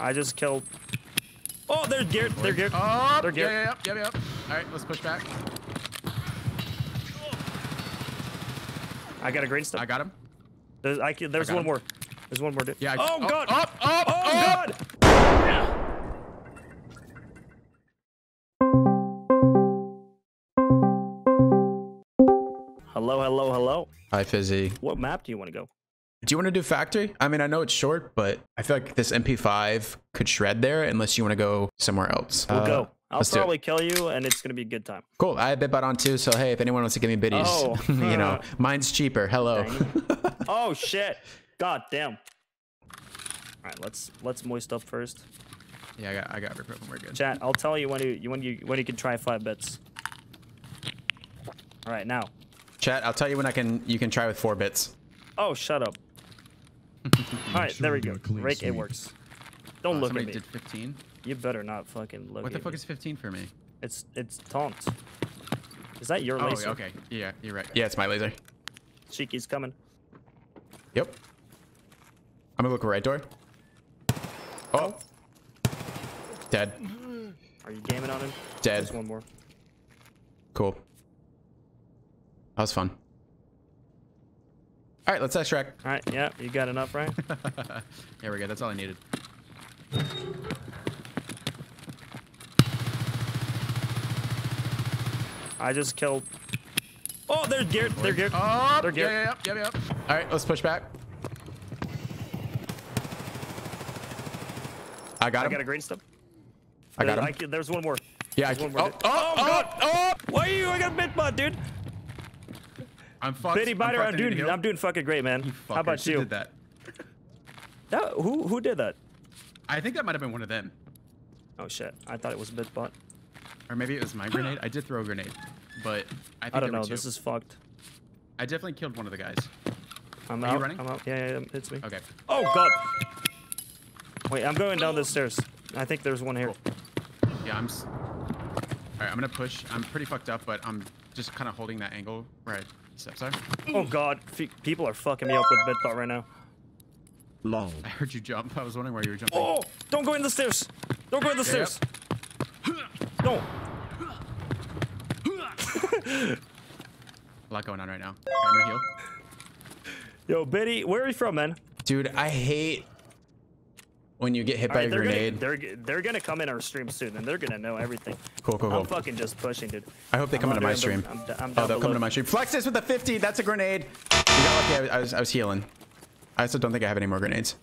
I just killed. Oh, they're geared. They're geared. Oh, they're geared. Yeah, yeah, yeah, yeah. All right, let's push back. I got a green stuff. I got him. There's one more. There's one more, dude. Yeah. Oh, God. Up, up, oh, God. Yeah. Hello, hello, hello. Hi, Fizzy. What map do you want to go? Do you want to do factory? I mean, I know it's short, but I feel like this MP5 could shred there unless you want to go somewhere else. We'll go. I'll probably kill you, and it's going to be a good time. Cool. I have bitbot on, too, so hey, if anyone wants to give me bitties, you know, mine's cheaper. Hello. Oh, shit. God damn. All right, let's moist up first. Yeah, I got recruit when we're good. Chat, I'll tell you when you can try 5 bits. All right, now. Chat, I'll tell you when you can try with 4 bits. Oh, shut up. All right, there we go. Rake, it works. Don't look at me. Did 15? You better not fucking look. What the fuck is 15 for me? It's taunt. Is that your laser? Oh, okay. Yeah, you're right. Yeah, it's my laser. Cheeky's coming. Yep. I'm gonna look right door. Oh. Dead. Are you gaming on him? Dead. There's one more. Cool. That was fun. All right, let's extract. All right, yeah, you got enough, right? There we go. That's all I needed. I just killed. Oh, they're geared. They're geared. Oh, they're geared. Yeah, yeah, yeah, yeah. All right, let's push back. I got a green stub. I got him. There's one more. Yeah, there's one more. Oh, God. Oh, why are you? I got a bitbot, dude. I'm fucked. I'm doing fucking great, man. How about you? Who did that? Who did that? I think that might have been one of them. Oh shit! I thought it was bitbot. Or maybe it was my grenade. I did throw a grenade, but I think I don't know. This is fucked. I definitely killed one of the guys. I'm out. Are you running? I'm out. Yeah, yeah, it's me. Okay. Oh God. Wait, I'm going down the stairs. I think there's one here. Cool. Yeah, all right, I'm gonna push. I'm pretty fucked up, but I'm just kind of holding that angle right. Sorry. Oh God, people are fucking me up with bitbot right now. Long. I heard you jump. I was wondering where you were jumping. Oh, don't go in the stairs. Don't go in the stairs. Yep. No. A lot going on right now. Okay, I'm gonna heal. Yo, Biddy, where are you from, man? Dude, I hate when you get hit by a grenade. They're gonna come in our stream soon, and they're gonna know everything. Cool, cool, cool. I'm fucking just pushing, dude. I hope they come into my stream. Oh, they'll come into my stream. Flexus with a 50. That's a grenade. You got lucky. I was healing. I still don't think I have any more grenades.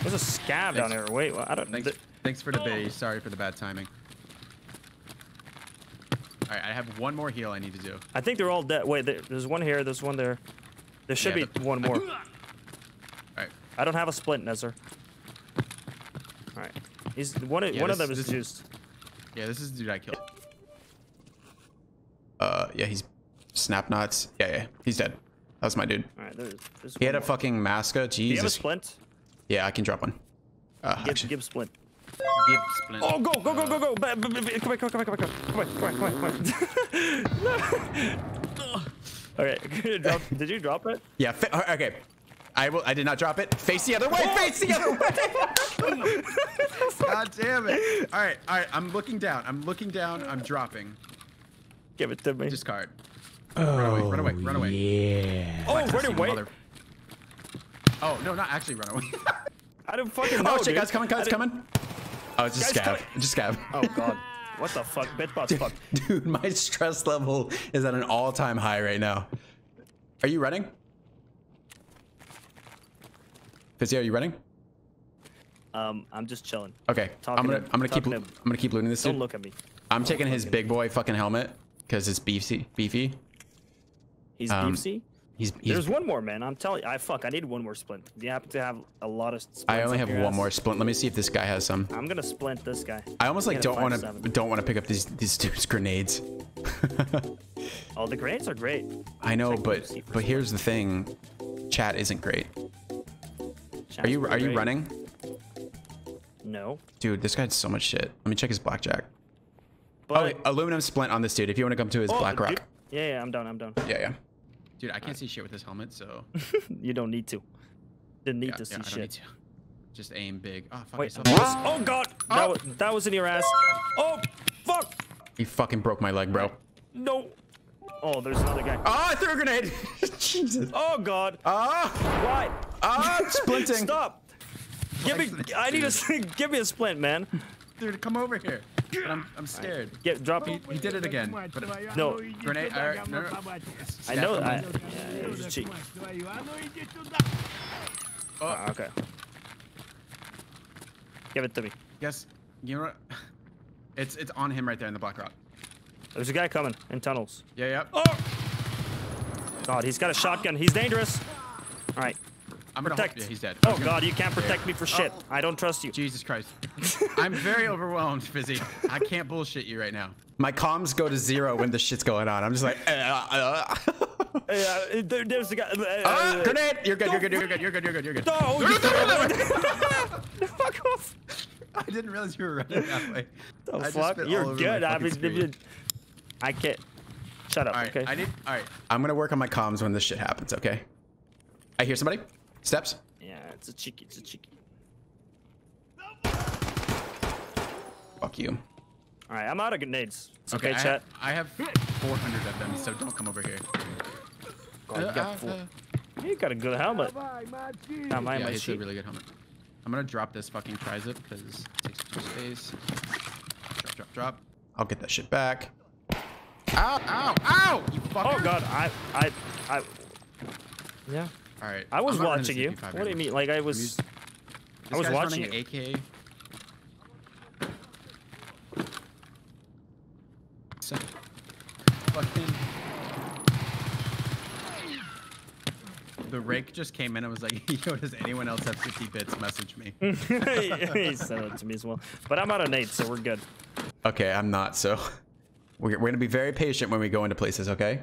There's a scab down here. Wait, well, I don't. Thanks for the base. Sorry for the bad timing. All right, I have one more heal I need to do. I think they're all dead. Wait, there's one here. There's one there. There should be one more. I don't have a splint, Nezzer. All right, one of them is juiced. Yeah, this is the dude I killed. Yeah, he's snap knots. Yeah, yeah, he's dead. That was my dude. All right, he had a fucking masca. Jesus. Do you have a splint? Yeah, I can drop one. Give splint. Give splint. Oh, go! Come on! Okay, did you drop it? Yeah. Okay. I did not drop it. Face the other way. Oh. Face the other way. God damn it. All right. All right. I'm looking down. I'm looking down. I'm dropping. Give it to me. Discard. Oh, run away. Yeah. Oh, run away. Oh, no, not actually run away. I don't fucking know. Oh, shit. Dude. Guys coming. Oh, it's just scab. Just scab. Oh, God. What the fuck? Bitbot's fucked. Dude, my stress level is at an all-time high right now. Are you running? Fizzy, are you running? I'm just chilling. Okay. I'm gonna keep looting this dude. Don't look at me. I'm taking his big boy fucking helmet because it's beefy. He's beefy. There's one more, man. I'm telling you, I need one more splint. Do you happen to have a lot of splints? I only have one more splint. Let me see if this guy has some. I'm gonna splint this guy. I almost like don't wanna pick up these dudes' grenades. Oh, the grenades are great. I know, but here's the thing. Chat isn't great. Are you running? No. Dude, this guy had so much shit. Let me check his blackjack. But, oh, aluminum splint on this dude. If you want to come to his Black Rock. Yeah, yeah, I'm done. Yeah, yeah. Dude, I can't see shit with this helmet, so. You don't need to. Didn't need to see shit. Just aim big. Oh, fuck. Wait, oh, God. Oh. That was in your ass. Oh, fuck. You fucking broke my leg, bro. No. Oh, there's another guy. Oh, I threw a grenade. Jesus. Oh, God. Ah. Why? Ah, splinting. Stop. Give me, I need a, give me a splint, man. Dude, come over here. But I'm scared. Right. Get, drop him. He did it again. But no. Grenade. I know that. Yeah, it was cheap. Oh, okay. Give it to me. Yes. You know, it's on him right there in the Black Rock. There's a guy coming in tunnels. Yeah. Oh! God, he's got a shotgun. He's dangerous. All right. I'm gonna protect. He's dead. Oh, God, you can't protect me for shit. Oh. I don't trust you. Jesus Christ. I'm very overwhelmed, Fizzy. I can't bullshit you right now. My comms go to zero when this shit's going on. I'm just like, there's the guy. Grenade! You're good, you're good. No, you fuck off. I didn't realize you were running that way. Oh, fuck. You're good. I can't. Shut up, all right, okay? All right. I'm gonna work on my comms when this shit happens, okay? I hear somebody. Steps. Yeah, it's a cheeky, Fuck you. All right, I'm out of grenades. It's okay, chat. I have 400 of them, so don't come over here. God, you got a good helmet. Yeah, it's a really good helmet. I'm gonna drop this fucking trizip because it takes too much space. Drop. I'll get that shit back. Ow! You fucker. Oh God, yeah. All right. I was watching you. What do you mean? Like I was watching you. AK. So, the rake just came in and was like, yo, does anyone else have 50 bits? Message me. He sent it to me as well. But I'm out of nades, so we're good. Okay, I'm not, so we're gonna be very patient when we go into places, okay?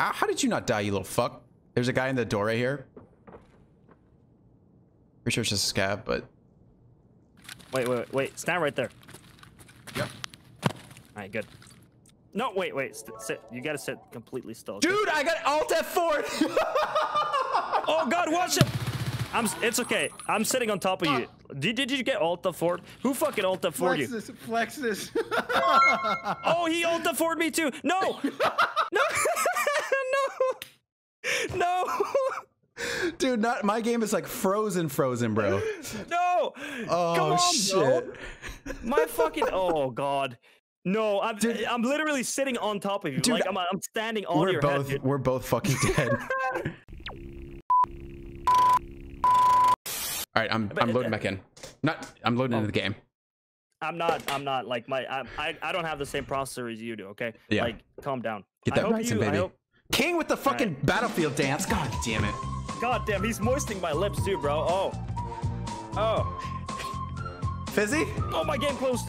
How did you not die, you little fuck? There's a guy in the door right here. Pretty sure it's just a scab, but... Wait. Stand right there. Yep. All right, good. No, wait. Sit. You gotta sit completely still. Dude, I got Alt F4. Oh, God, watch it. It's okay. I'm sitting on top of you. Did you get Alt F4? Who fucking Alt F4'd you? Flexus. Oh, he Alt F4'd me too. No. No. Dude, my game is like frozen, bro. No. Oh, come on, shit. Bro. My fucking. Oh, God. No, I'm literally sitting on top of you. Dude, like I'm standing on your head. Dude. We're both fucking dead. All right, I'm loading back in. I'm loading into the game. I'm not like I don't have the same processor as you do. Okay, yeah. Like calm down. Get that Ryzen, baby. King with the fucking battlefield dance. God damn it. God damn, he's moistening my lips too, bro. Oh. Fizzy? Oh, my game closed.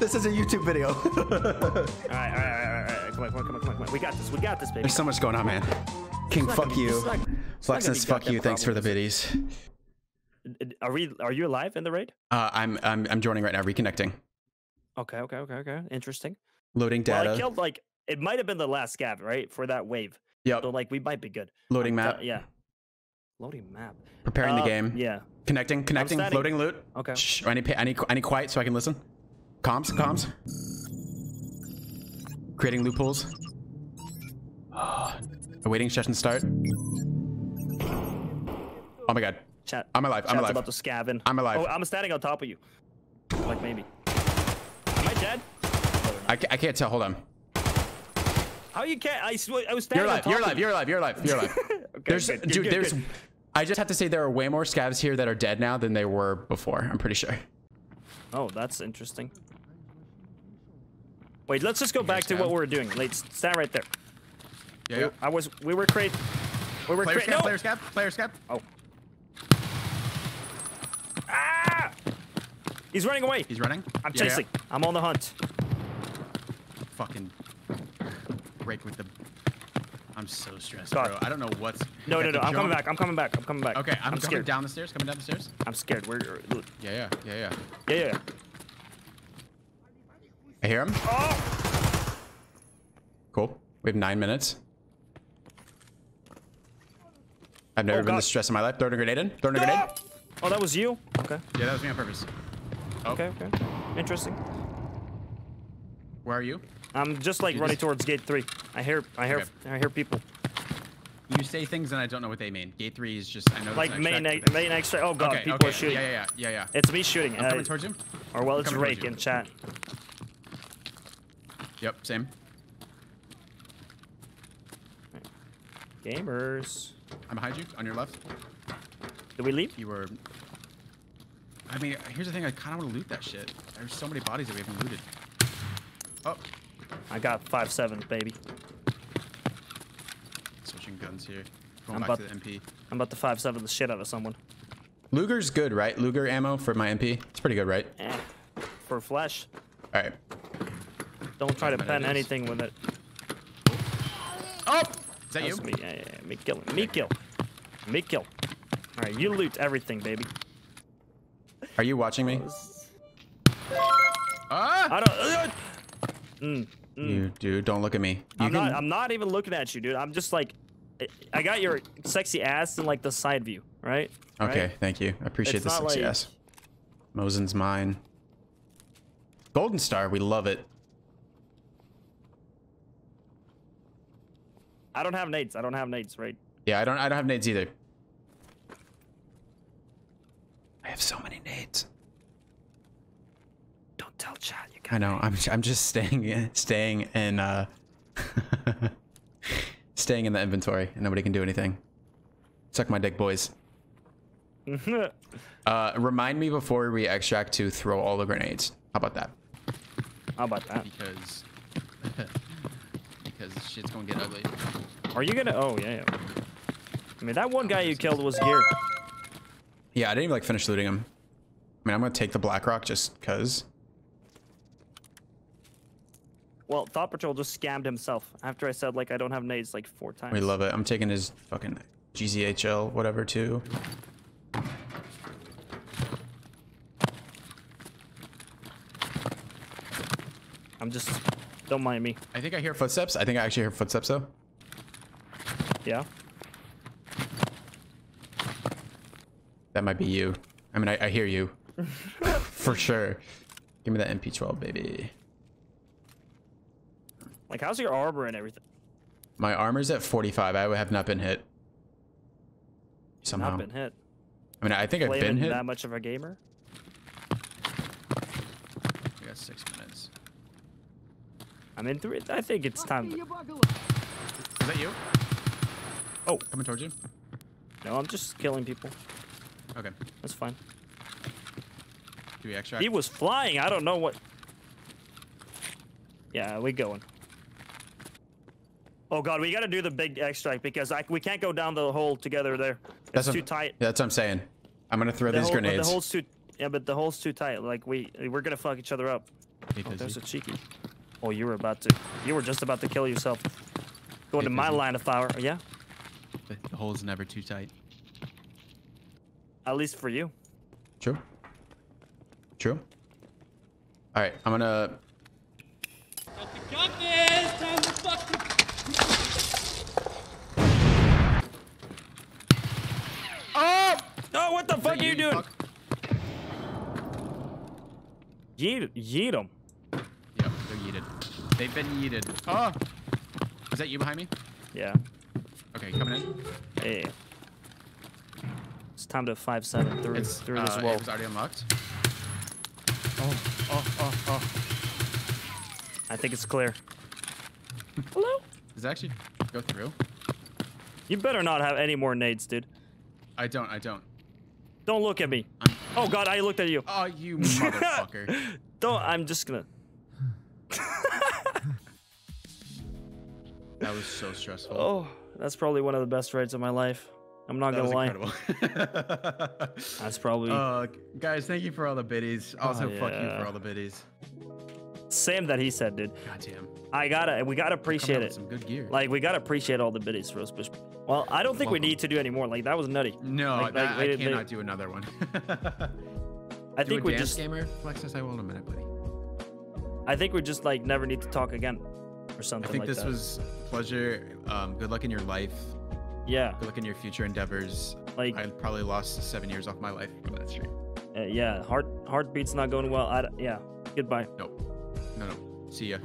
This is a YouTube video. All right. Come on. We got this, baby. There's so much going on, man. King, fuck you. Flexus, fuck you. Thanks for the biddies. Are you alive in the raid? I'm joining right now. Reconnecting. Okay. Interesting. Loading data. Well, I killed like it might have been the last scab, right, for that wave. Yeah. So like we might be good. Loading map. Yeah. Loading map. Preparing the game. Yeah. Connecting. Loading loot. Okay. Shh. I need quiet so I can listen. Comms. Creating loopholes. Awaiting session start. Oh my God. Chat. I'm alive. About to scaven. I'm alive. Oh, I'm standing on top of you. Like maybe. Am I dead? I can't tell. Hold on. How you can't? I was standing on top. You're alive. Okay, good. I just have to say there are way more scavs here that are dead now than they were before. I'm pretty sure. Oh, that's interesting. Wait, let's just go back to what we were doing. Let's stand right there. Yeah. We were no! Player scab. Oh. Ah! He's running away. He's running. I'm chasing. Yeah. I'm on the hunt. Fucking break with the. I'm so stressed, God. Bro. I don't know what's. No. I'm coming back. Okay, I'm scared. Coming down the stairs. I'm scared. Yeah. I hear him. Oh. Cool. We have 9 minutes. I've never been this stressed in my life. Throwing a grenade in. Throwing a grenade. Oh, that was you? Okay. Yeah, that was me on purpose. Oh. Okay, okay. Interesting. Where are you? I'm just like running towards gate 3. I hear people. You say things and I don't know what they mean. Gate 3 is just, I know. Like main extract. Oh god, okay, people are shooting. Yeah. It's me shooting. I'm coming towards you. Or well, it's Rake in chat. Yep, same. Gamers. I'm behind you, on your left. Did we leave? You were. I mean, here's the thing. I kind of want to loot that shit. There's so many bodies that we haven't looted. Oh. I got 5-7, baby. Switching guns here. Going back to the MP. I'm about to 5-7 the shit out of someone. Luger's good, right? Luger ammo for my MP. It's pretty good, right? Eh. For flesh. All right. Don't try to pen anything with it. Oh! Is that you? Me, yeah. Me kill. Me kill. Me kill. All right, you loot everything, baby. Are you watching me? I don't. You dude, don't look at me. I'm not even looking at you, dude. I'm just like, I got your sexy ass in like the side view, right? Okay, thank you. I appreciate the sexy ass. Mosin's mine. Golden Star, we love it. I don't have nades. I don't have nades, right? Yeah, I don't have nades either. I have so many nades. Don't tell chat. You I know. Nades. I'm just staying in the inventory, and nobody can do anything. Suck my dick, boys. Remind me before we extract to throw all the grenades. How about that? How about that? Because. Because this shit's gonna get ugly. Are you gonna? Oh yeah. I mean, that one guy you killed was geared. Yeah, I didn't even like finish looting him. I mean, I'm gonna take the Black Rock just cause. Well, Thought Patrol just scammed himself after I said like I don't have nades like 4 times. We love it. I'm taking his fucking GZHL whatever too. I'm just. Don't mind me. I think I hear footsteps. I think I actually hear footsteps though. Yeah. That might be you. I mean, I hear you. For sure. Give me that MP12, baby. Like, how's your armor and everything? My armor's at 45. I have not been hit. Somehow. Not been hit. I mean, I think I've been hit. That much of a gamer? We got 6 minutes. I'm in 3. I think it's time. Is that you? Oh, coming towards you. No, I'm just killing people. Okay, that's fine. Do we extract? He was flying. I don't know what. Yeah, we going. Oh god, we gotta do the big extract because we can't go down the hole together there. It's too tight. That's what I'm saying. I'm gonna throw these grenades. The hole's too. Yeah, but the hole's too tight. Like we're gonna fuck each other up. Oh, there's a cheeky. Oh, you were about to. You were just about to kill yourself. Going to my line of fire. Yeah. The hole's never too tight. At least for you. True. True. All right, I'm gonna. Oh! No! What the fuck are you doing? Yeet him. They've been yeeted. Oh! Is that you behind me? Yeah. Okay, coming in. Hey. It's time to 5-7 through this wall. It was already unlocked. Oh. I think it's clear. Hello? Does it actually go through? You better not have any more nades, dude. I don't. Don't look at me. Oh, God, I looked at you. Oh, you motherfucker. I'm just gonna... That was so stressful. Oh, that's probably one of the best rides of my life. I'm not gonna lie. That's probably. Guys, thank you for all the bitties. Also, fuck you for all the bitties. Same that he said, dude. Goddamn. We gotta appreciate it. Some good gear. Like we gotta appreciate all the bitties, Rosebush. Well, I don't think we need to do any more. Like that was nutty. No, I cannot do another one. I think we just. Gamer Flexus, I will in a minute, buddy. I think we just like never need to talk again. Or something I think like this that. Was pleasure. Good luck in your life. Yeah. Good luck in your future endeavors. Like, I probably lost 7 years off my life from that stream. Yeah, heartbeat's not going well. Yeah, goodbye. Nope. No, no. See ya.